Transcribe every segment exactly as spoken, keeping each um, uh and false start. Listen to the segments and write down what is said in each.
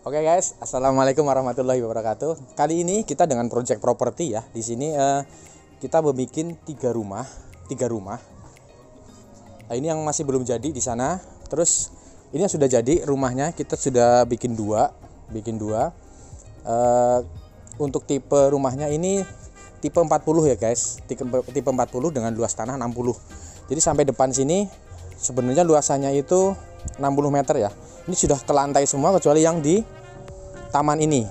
Oke okay guys, assalamualaikum warahmatullahi wabarakatuh. Kali ini kita dengan project properti ya. Di sini eh, kita membuat tiga rumah, tiga rumah. Nah, ini yang masih belum jadi di sana. Terus ini yang sudah jadi rumahnya kita sudah bikin dua, bikin dua. Eh, untuk tipe rumahnya ini tipe empat puluh ya guys, tipe, tipe empat puluh dengan luas tanah enam puluh. Jadi sampai depan sini sebenarnya luasannya itu enam puluh meter ya. Ini sudah ke lantai semua kecuali yang di taman ini.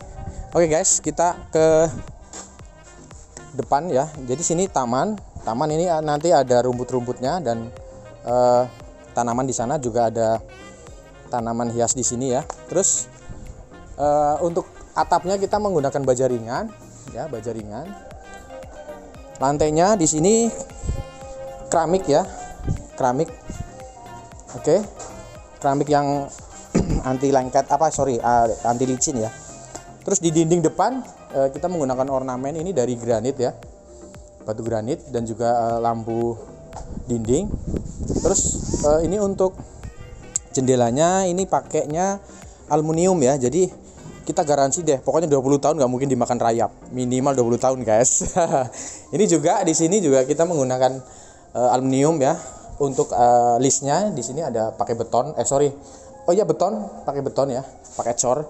Oke guys, kita ke depan ya. Jadi sini taman. Taman ini nanti ada rumput-rumputnya dan eh, tanaman di sana juga ada tanaman hias di sini ya. Terus eh, untuk atapnya kita menggunakan baja ringan ya, baja ringan. Lantainya di sini keramik ya. Keramik. Oke. Keramik yang anti lengket apa sorry uh, anti licin ya. Terus di dinding depan uh, kita menggunakan ornamen ini dari granit ya, batu granit dan juga uh, lampu dinding. Terus uh, ini untuk jendelanya ini pakainya aluminium ya, jadi kita garansi deh pokoknya dua puluh tahun nggak mungkin dimakan rayap, minimal dua puluh tahun guys. Ini juga di sini juga kita menggunakan uh, aluminium ya. Untuk uh, listnya di sini ada pakai beton, eh sorry, oh ya beton, pakai beton ya, pakai cor.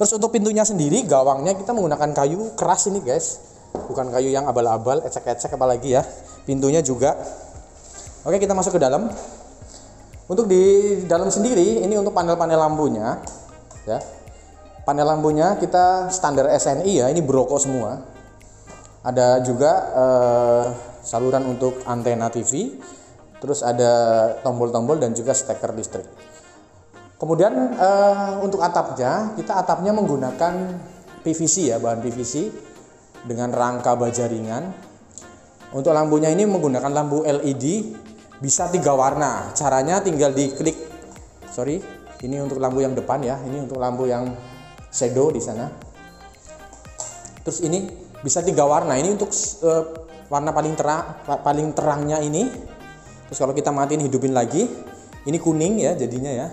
Terus untuk pintunya sendiri, gawangnya kita menggunakan kayu keras ini guys, bukan kayu yang abal-abal, ecek-ecek apalagi ya. Pintunya juga. Oke kita masuk ke dalam. Untuk di dalam sendiri, ini untuk panel-panel lampunya, ya. Panel lampunya kita standar S N I ya, ini berokok semua. Ada juga uh, saluran untuk antena T V. Terus ada tombol-tombol dan juga steker listrik. Kemudian uh, untuk atapnya, kita atapnya menggunakan P V C ya, bahan P V C dengan rangka baja ringan. Untuk lampunya ini menggunakan lampu L E D, bisa tiga warna. Caranya tinggal diklik. Sorry, ini untuk lampu yang depan ya, ini untuk lampu yang shadow di sana. Terus ini bisa tiga warna. Ini untuk uh, warna paling terang, paling terangnya ini. Terus kalau kita matiin hidupin lagi, ini kuning ya jadinya ya.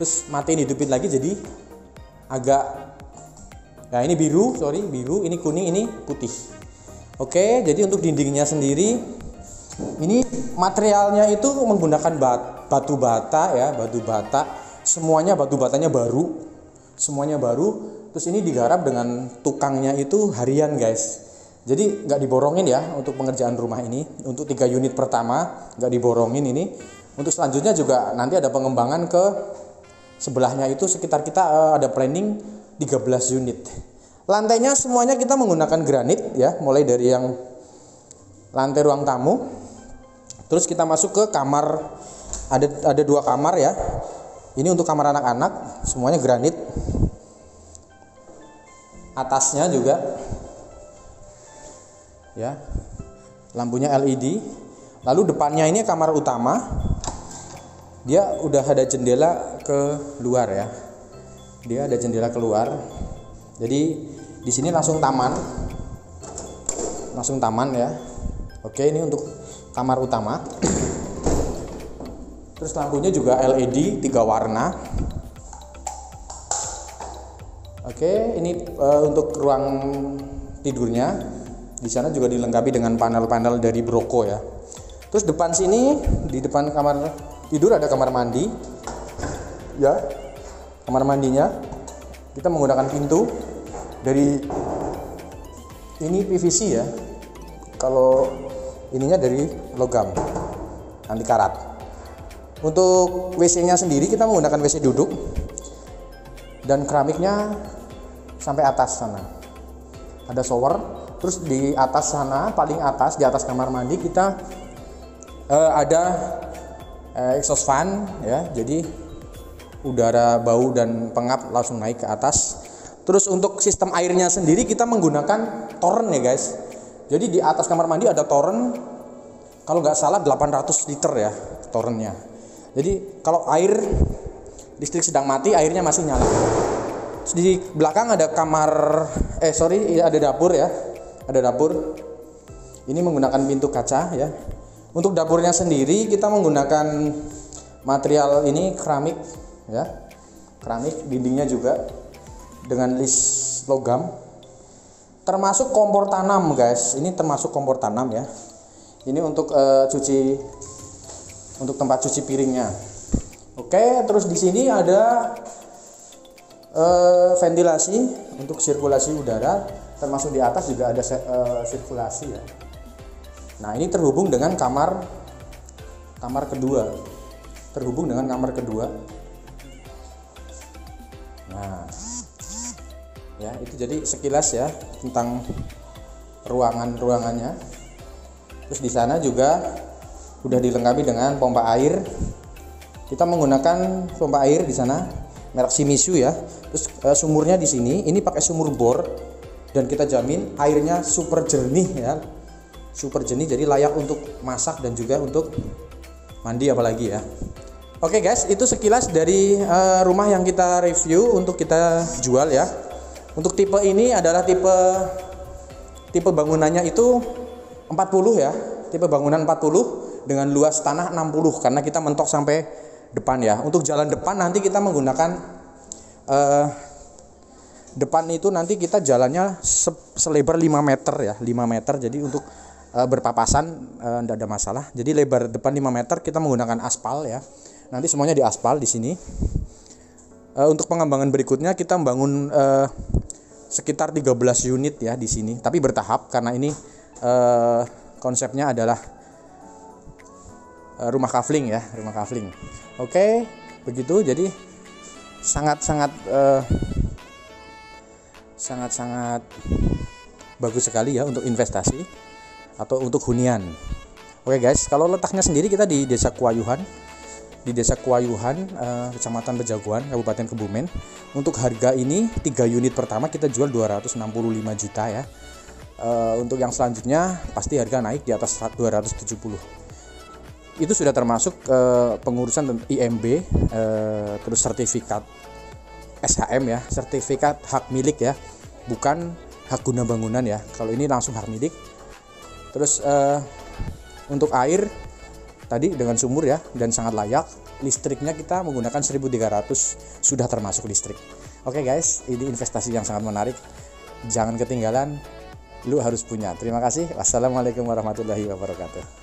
Terus matiin hidupin lagi jadi agak, nah ini biru, sorry biru, ini kuning, ini putih. Oke, jadi untuk dindingnya sendiri, ini materialnya itu menggunakan batu bata ya, batu bata. Semuanya batu batanya baru, semuanya baru. Terus ini digarap dengan tukangnya itu harian guys. Jadi nggak diborongin ya untuk pengerjaan rumah ini. Untuk tiga unit pertama nggak diborongin ini. Untuk selanjutnya juga nanti ada pengembangan ke sebelahnya itu sekitar kita uh, ada planning tiga belas unit. Lantainya semuanya kita menggunakan granit ya. Mulai dari yang lantai ruang tamu. Terus kita masuk ke kamar. Ada, ada dua kamar ya. Ini untuk kamar anak-anak. Semuanya granit. Atasnya juga ya, lampunya L E D. Lalu depannya ini kamar utama. Dia udah ada jendela ke luar ya. Dia ada jendela keluar. Jadi di sini langsung taman. Langsung taman ya. Oke, ini untuk kamar utama. Terus lampunya juga L E D tiga warna. Oke, ini uh, untuk ruang tidurnya. Di sana juga dilengkapi dengan panel-panel dari broko ya. Terus depan sini, di depan kamar tidur ada kamar mandi. Ya. Kamar mandinya kita menggunakan pintu dari ini P V C ya. Kalau ininya dari logam anti karat. Untuk W C-nya sendiri kita menggunakan W C duduk. Dan keramiknya sampai atas sana. Ada shower. Terus di atas sana, paling atas, di atas kamar mandi kita eh, ada eh, exhaust fan ya. Jadi udara bau dan pengap langsung naik ke atas. Terus untuk sistem airnya sendiri kita menggunakan toren ya guys. Jadi di atas kamar mandi ada toren. Kalau nggak salah delapan ratus liter ya torennya. Jadi kalau air listrik sedang mati, airnya masih nyala. Terus di belakang ada kamar, eh sorry ada dapur ya. Ada dapur. Ini menggunakan pintu kaca ya. Untuk dapurnya sendiri kita menggunakan material ini keramik ya. Keramik dindingnya juga dengan list logam, termasuk kompor tanam guys. Ini termasuk kompor tanam ya, ini untuk uh, cuci, untuk tempat cuci piringnya. Oke, terus di sini ada uh, ventilasi untuk sirkulasi udara, termasuk di atas juga ada uh, sirkulasi ya. Nah, ini terhubung dengan kamar kamar kedua, terhubung dengan kamar kedua. Nah, ya itu jadi sekilas ya tentang ruangan-ruangannya. Terus di sana juga udah dilengkapi dengan pompa air. Kita menggunakan pompa air di sana merek Shimizu ya. Terus e, sumurnya di sini, ini pakai sumur bor dan kita jamin airnya super jernih ya. Super jernih, jadi layak untuk masak dan juga untuk mandi apalagi ya. Oke guys, itu sekilas dari uh, rumah yang kita review untuk kita jual ya. Untuk tipe ini adalah tipe tipe bangunannya itu empat puluh ya. Tipe bangunan empat puluh dengan luas tanah enam puluh karena kita mentok sampai depan ya. Untuk jalan depan nanti kita menggunakan uh, depan itu nanti kita jalannya se selebar lima meter ya, lima meter. Jadi untuk uh, berpapasan uh, enggak ada masalah. Jadi lebar depan lima meter, kita menggunakan aspal ya. Nanti semuanya di aspal di sini. Uh, untuk pengembangan berikutnya kita membangun uh, sekitar tiga belas unit ya di sini, tapi bertahap karena ini uh, konsepnya adalah uh, rumah kafling ya, rumah kafling. Oke, okay, begitu. Jadi sangat-sangat uh, sangat-sangat bagus sekali ya untuk investasi atau untuk hunian. Oke okay guys, kalau letaknya sendiri kita di Desa Kuayuhan. Di Desa Kuayuhan, eh, Kecamatan Berjagoan, Kabupaten Kebumen. Untuk harga ini tiga unit pertama kita jual dua ratus enam puluh lima juta ya. Eh, untuk yang selanjutnya pasti harga naik di atas dua ratus tujuh puluh. Itu sudah termasuk eh, pengurusan I M B, eh, terus sertifikat S H M ya, sertifikat hak milik ya. Bukan hak guna bangunan ya. Kalau ini langsung hak milik. Terus eh, untuk air tadi dengan sumur ya, dan sangat layak. Listriknya kita menggunakan seribu tiga ratus, sudah termasuk listrik. Oke guys, ini investasi yang sangat menarik. Jangan ketinggalan, lu harus punya. Terima kasih. Wassalamualaikum warahmatullahi wabarakatuh.